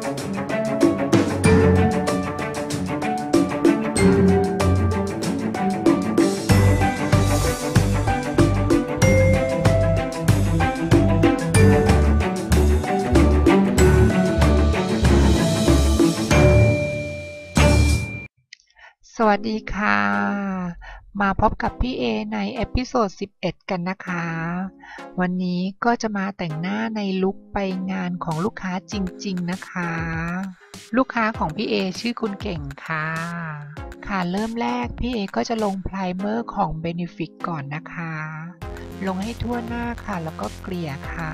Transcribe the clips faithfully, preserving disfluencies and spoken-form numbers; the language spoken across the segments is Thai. สวัสดีค่ะมาพบกับพี่เอในเอพิโซดสิบเอ็ดกันนะคะวันนี้ก็จะมาแต่งหน้าในลุคไปงานของลูกค้าจริงๆนะคะลูกค้าของพี่เอชื่อคุณเก่งค่ะค่ะเริ่มแรกพี่เอก็จะลงไพรเมอร์ของ Benefit ก่อนนะคะลงให้ทั่วหน้าค่ะแล้วก็เกลี่ยค่ะ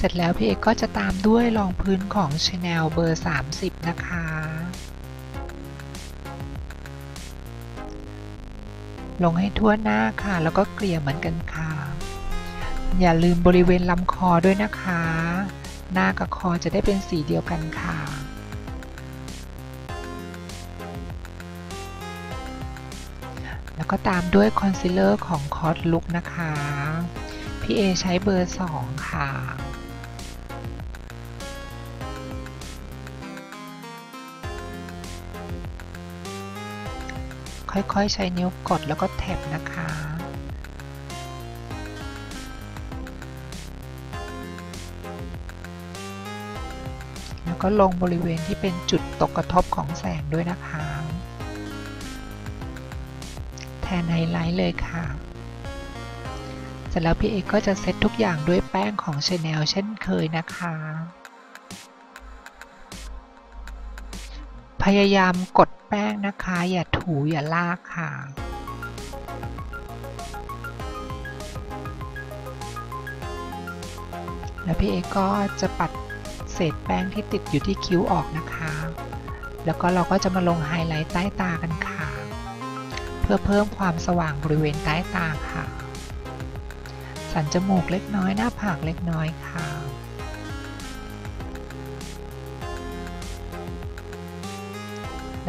เสร็จแล้วพี่เอกก็จะตามด้วยรองพื้นของ Chanel เบอร์สามสิบนะคะลงให้ทั่วหน้าค่ะแล้วก็เกลี่ยเหมือนกันค่ะอย่าลืมบริเวณลำคอด้วยนะคะหน้ากับคอจะได้เป็นสีเดียวกันค่ะแล้วก็ตามด้วยคอนซีลเลอร์ของ Cos Look นะคะพี่เอใช้เบอร์สองค่ะค่อยๆใช้นิ้วกดแล้วก็แท็บนะคะแล้วก็ลงบริเวณที่เป็นจุดตกกระทบของแสงด้วยนะคะแทนไฮไลท์เลยค่ะเสร็จแล้วพี่เอกก็จะเซตทุกอย่างด้วยแป้งของ Chanel เช่นเคยนะคะพยายามกดแป้งนะคะอย่าถูอย่าลากค่ะแล้วพี่เอก็จะปัดเศษแป้งที่ติดอยู่ที่คิ้วออกนะคะแล้วก็เราก็จะมาลงไฮไลท์ใต้ตากันค่ะเพื่อเพิ่มความสว่างบริเวณใต้ตาค่ะสันจมูกเล็กน้อยหน้าผากเล็กน้อยค่ะ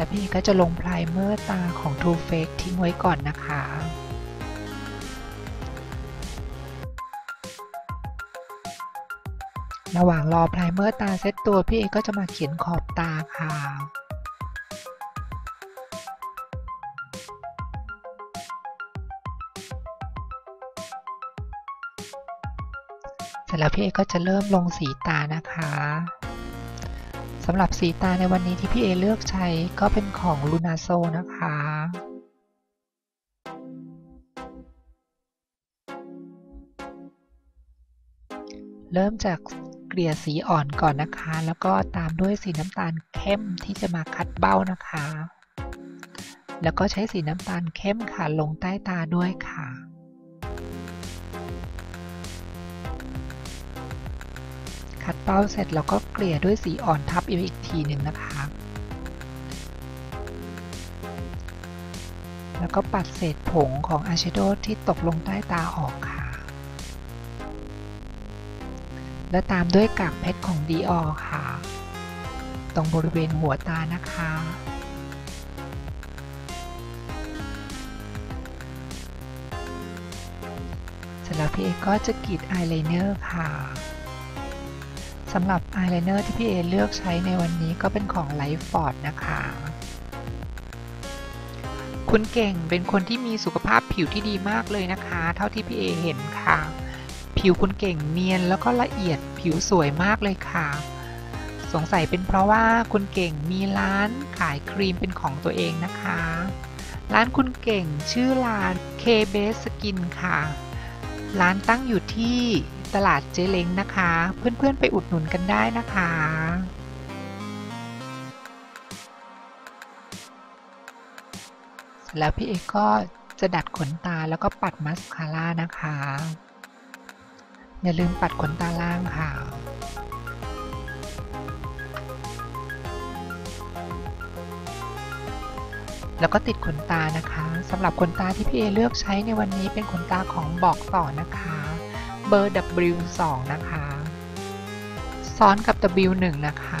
แล้วพี่ก็จะลงไพรเมอร์ตาของ Too Faced ทิ้งไว้ก่อนนะคะระหว่างรอไพรเมอร์ตาเซตตัวพี่เอก็จะมาเขียนขอบตาค่ะเสร็จแล้วพี่เอก็จะเริ่มลงสีตานะคะสำหรับสีตาในวันนี้ที่พี่เอเลือกใช้ก็เป็นของ Lunasol นะคะเริ่มจากเกลี่ยสีอ่อนก่อนนะคะแล้วก็ตามด้วยสีน้ำตาลเข้มที่จะมาคัดเบ้านะคะแล้วก็ใช้สีน้ำตาลเข้มค่ะลงใต้ตาด้วยค่ะคัดเป้าเสร็จแล้วก็เกลี่ยด้วยสีอ่อนทับอีกทีหนึ่งนะคะแล้วก็ปัดเศษผงของอายแชโดว์ที่ตกลงใต้ตาออกค่ะและตามด้วยกากเพชรของดีออร์ค่ะตรงบริเวณหัวตานะคะเสร็จแล้วพี่เอก็จะกรีดอายไลเนอร์ค่ะสำหรับอายไลเนอร์ที่พี่เอเลือกใช้ในวันนี้ก็เป็นของไลฟ์ฟอร์ดนะคะคุณเก่งเป็นคนที่มีสุขภาพผิวที่ดีมากเลยนะคะเท่าที่พี่เอเห็นค่ะผิวคุณเก่งเนียนแล้วก็ละเอียดผิวสวยมากเลยค่ะสงสัยเป็นเพราะว่าคุณเก่งมีร้านขายครีมเป็นของตัวเองนะคะร้านคุณเก่งชื่อร้าน K Best Skin ค่ะร้านตั้งอยู่ที่ตลาดเจเล้งนะคะเพื่อนๆไปอุดหนุนกันได้นะคะแล้วพี่เอกก็จะดัดขนตาแล้วก็ปัดมัสคาร่านะคะอย่าลืมปัดขนตาล่างค่ะแล้วก็ติดขนตานะคะสำหรับขนตาที่พี่เอเลือกใช้ในวันนี้เป็นขนตาของบอกต่อนะคะเบอร์ ดับเบิลยู สอง นะคะซ้อนกับ ดับเบิลยู หนึ่ง นะคะ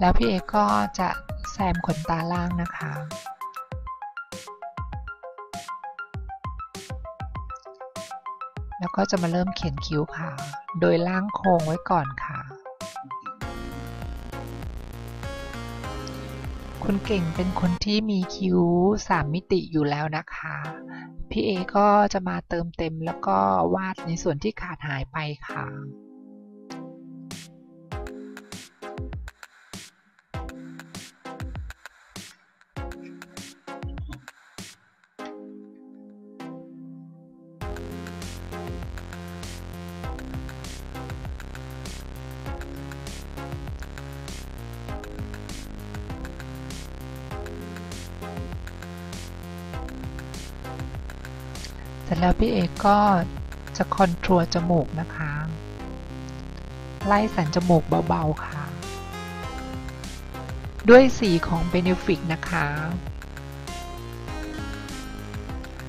แล้วพี่เอก็จะแซมขนตาล่างนะคะแล้วก็จะมาเริ่มเขียนคิ้วค่ะโดยล่างโค้งไว้ก่อนค่ะคุณเก่งเป็นคนที่มีคิ้วสามมิติอยู่แล้วนะคะพี่เอก็จะมาเติมเต็มแล้วก็วาดในส่วนที่ขาดหายไปค่ะเสร็จแล้วพี่เอกก็จะคอนทัวร์จมูกนะคะไล่สันจมูกเบาๆค่ะด้วยสีของ Benefit นะคะ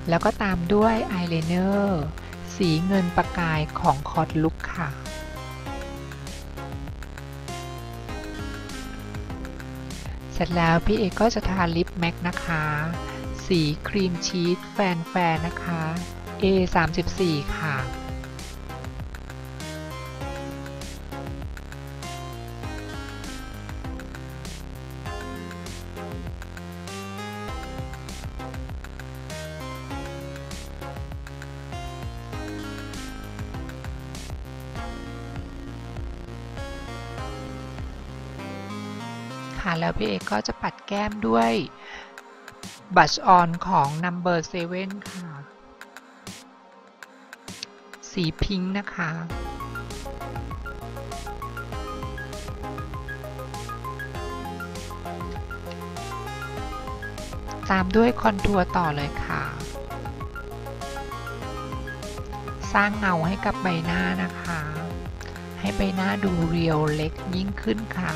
แล้วก็ตามด้วยอายไลเนอร์สีเงินประกายของคอร์ดลุคค่ะเสร็จแล้วพี่เอกก็จะทาลิปแม็กนะคะสีครีมชีสแฟนแฟนนะคะ เอ สามสิบสี่ ค่ะค่ะแล้วพี่เอกก็จะปัดแก้มด้วยบัชออนของ Number Seven ค่ะสีพิงค์นะคะตามด้วยคอนทัวร์ต่อเลยค่ะสร้างเงาให้กับใบหน้านะคะให้ใบหน้าดูเรียวเล็กยิ่งขึ้นค่ะ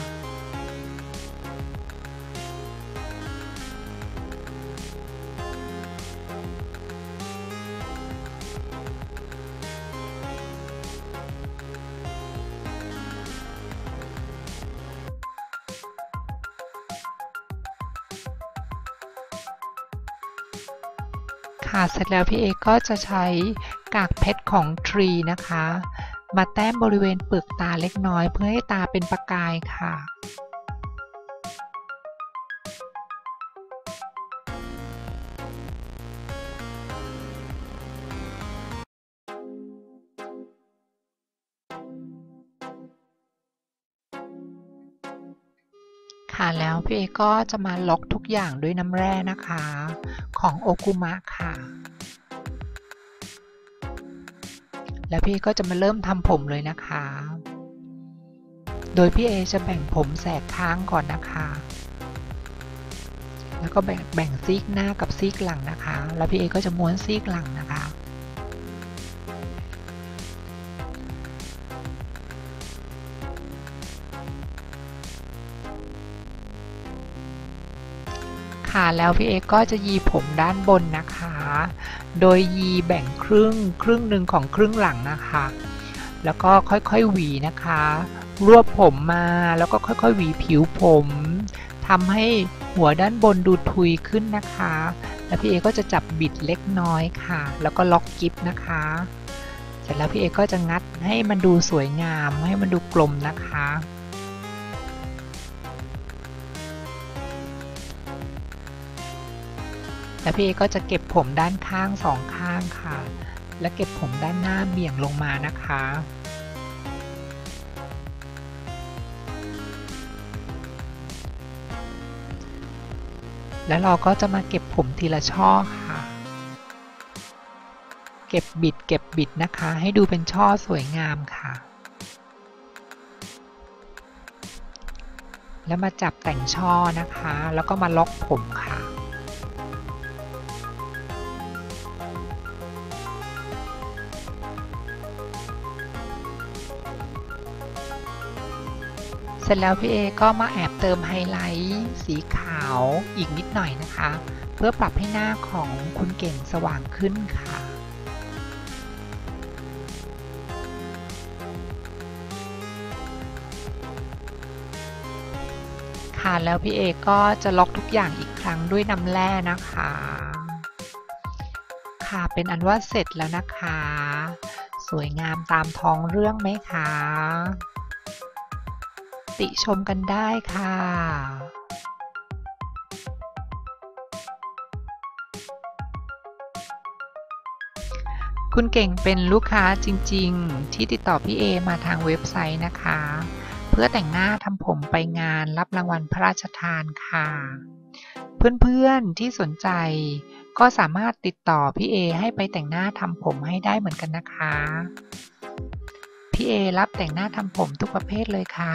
เสร็จแล้วพี่เอก็จะใช้กากเพชรของทรีนะคะมาแต้มบริเวณเปลือกตาเล็กน้อยเพื่อให้ตาเป็นประกายค่ะค่ะแล้วพี่เอก็จะมาล็อกทุกอย่างด้วยน้ำแร่นะคะของโอคุมะค่ะแล้วพี่ก็จะมาเริ่มทำผมเลยนะคะโดยพี่เอจะแบ่งผมแสกข้างก่อนนะคะแล้วก็แบ่งแบ่งซีกหน้ากับซีกหลังนะคะแล้วพี่เอก็จะม้วนซีกหลังนะคะค่ะแล้วพี่เอก็จะยีผมด้านบนนะคะโดยยีแบ่งครึ่งครึ่งหนึ่งของครึ่งหลังนะคะแล้วก็ค่อยๆหวีนะคะรวบผมมาแล้วก็ค่อยๆหวีผิวผมทำให้หัวด้านบนดูทุยขึ้นนะคะแล้วพี่เอก็จะจับบิดเล็กน้อยค่ะแล้วก็ล็อกกิ๊บนะคะเสร็จแล้วพี่เอก็จะงัดให้มันดูสวยงามให้มันดูกลมนะคะแล้วพี่เอก็จะเก็บผมด้านข้างสองข้างค่ะและเก็บผมด้านหน้าเบี่ยงลงมานะคะแล้วเราก็จะมาเก็บผมทีละช่อค่ะเก็บบิดเก็บบิดนะคะให้ดูเป็นช่อสวยงามค่ะแล้วมาจับแต่งช่อนะคะแล้วก็มาล็อกผมค่ะเสร็จแล้วพี่เอก็มาแอบเติมไฮไลท์สีขาวอีกนิดหน่อยนะคะเพื่อปรับให้หน้าของคุณเก่งสว่างขึ้นค่ะ นะคะแล้วพี่เอก็จะล็อกทุกอย่างอีกครั้งด้วยน้ำแร่นะคะค่ะเป็นอันว่าเสร็จแล้วนะคะสวยงามตามท้องเรื่องไหมคะติชมกันได้ค่ะคุณเก่งเป็นลูกค้าจริงๆที่ติดต่อพี่เอมาทางเว็บไซต์นะคะเพื่อแต่งหน้าทำผมไปงานรับรางวัลพระราชทานค่ะเพื่อนๆที่สนใจก็สามารถติดต่อพี่เอให้ไปแต่งหน้าทำผมให้ได้เหมือนกันนะคะพี่เอรับแต่งหน้าทำผมทุกประเภทเลยค่ะ